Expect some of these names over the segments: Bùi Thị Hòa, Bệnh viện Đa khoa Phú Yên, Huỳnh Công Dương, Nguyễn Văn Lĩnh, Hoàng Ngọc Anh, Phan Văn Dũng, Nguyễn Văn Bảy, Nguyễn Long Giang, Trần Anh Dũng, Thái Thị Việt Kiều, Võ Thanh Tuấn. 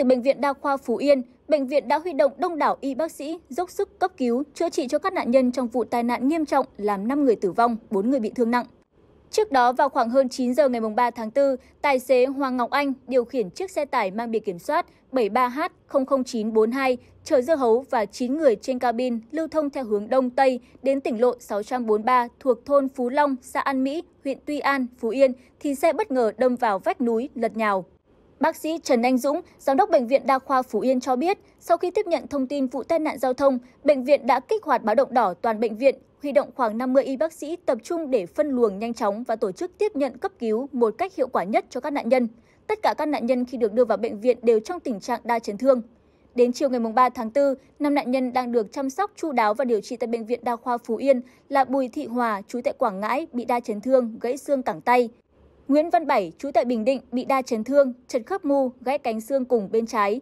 từ Bệnh viện Đa khoa Phú Yên, bệnh viện đã huy động đông đảo y bác sĩ dốc sức cấp cứu, chữa trị cho các nạn nhân trong vụ tai nạn nghiêm trọng làm 5 người tử vong, 4 người bị thương nặng. Trước đó, vào khoảng hơn 9 giờ ngày 3 tháng 4, tài xế Hoàng Ngọc Anh điều khiển chiếc xe tải mang biển kiểm soát 73H00942 chở dưa hấu và 9 người trên cabin lưu thông theo hướng Đông Tây đến tỉnh lộ 643 thuộc thôn Phú Long, xã An Mỹ, huyện Tuy An, Phú Yên, thì xe bất ngờ đâm vào vách núi, lật nhào. Bác sĩ Trần Anh Dũng, Giám đốc Bệnh viện Đa khoa Phú Yên cho biết, sau khi tiếp nhận thông tin vụ tai nạn giao thông, bệnh viện đã kích hoạt báo động đỏ toàn bệnh viện, huy động khoảng 50 y bác sĩ tập trung để phân luồng nhanh chóng và tổ chức tiếp nhận cấp cứu một cách hiệu quả nhất cho các nạn nhân. Tất cả các nạn nhân khi được đưa vào bệnh viện đều trong tình trạng đa chấn thương. Đến chiều ngày 3 tháng 4, 5 nạn nhân đang được chăm sóc chu đáo và điều trị tại Bệnh viện Đa khoa Phú Yên là Bùi Thị Hòa, trú tại Quảng Ngãi, bị đa chấn thương, gãy xương cẳng tay. Nguyễn Văn Bảy, trú tại Bình Định, bị đa chấn thương, chật khớp mu, gãy cánh xương cùng bên trái.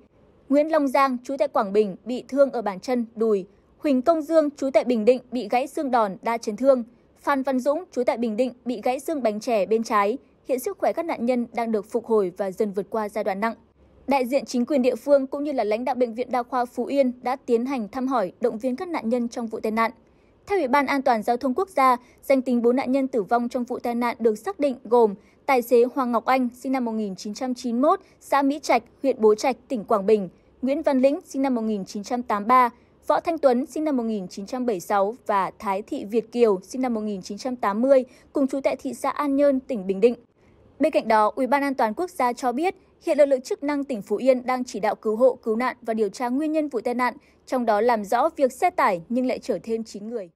Nguyễn Long Giang, trú tại Quảng Bình, bị thương ở bàn chân, đùi. Huỳnh Công Dương, trú tại Bình Định, bị gãy xương đòn, đa chấn thương. Phan Văn Dũng, trú tại Bình Định, bị gãy xương bánh chè bên trái. Hiện sức khỏe các nạn nhân đang được phục hồi và dần vượt qua giai đoạn nặng. Đại diện chính quyền địa phương cũng như là lãnh đạo Bệnh viện Đa khoa Phú Yên đã tiến hành thăm hỏi, động viên các nạn nhân trong vụ tai nạn. Theo Ủy ban An toàn Giao thông Quốc gia, danh tính 4 nạn nhân tử vong trong vụ tai nạn được xác định gồm tài xế Hoàng Ngọc Anh, sinh năm 1991, xã Mỹ Trạch, huyện Bố Trạch, tỉnh Quảng Bình; Nguyễn Văn Lĩnh, sinh năm 1983, Võ Thanh Tuấn, sinh năm 1976 và Thái Thị Việt Kiều, sinh năm 1980, cùng trú tại thị xã An Nhơn, tỉnh Bình Định. Bên cạnh đó, Ủy ban An toàn Quốc gia cho biết, hiện lực lượng chức năng tỉnh Phú Yên đang chỉ đạo cứu hộ, cứu nạn và điều tra nguyên nhân vụ tai nạn, trong đó làm rõ việc xe tải nhưng lại chở thêm 9 người.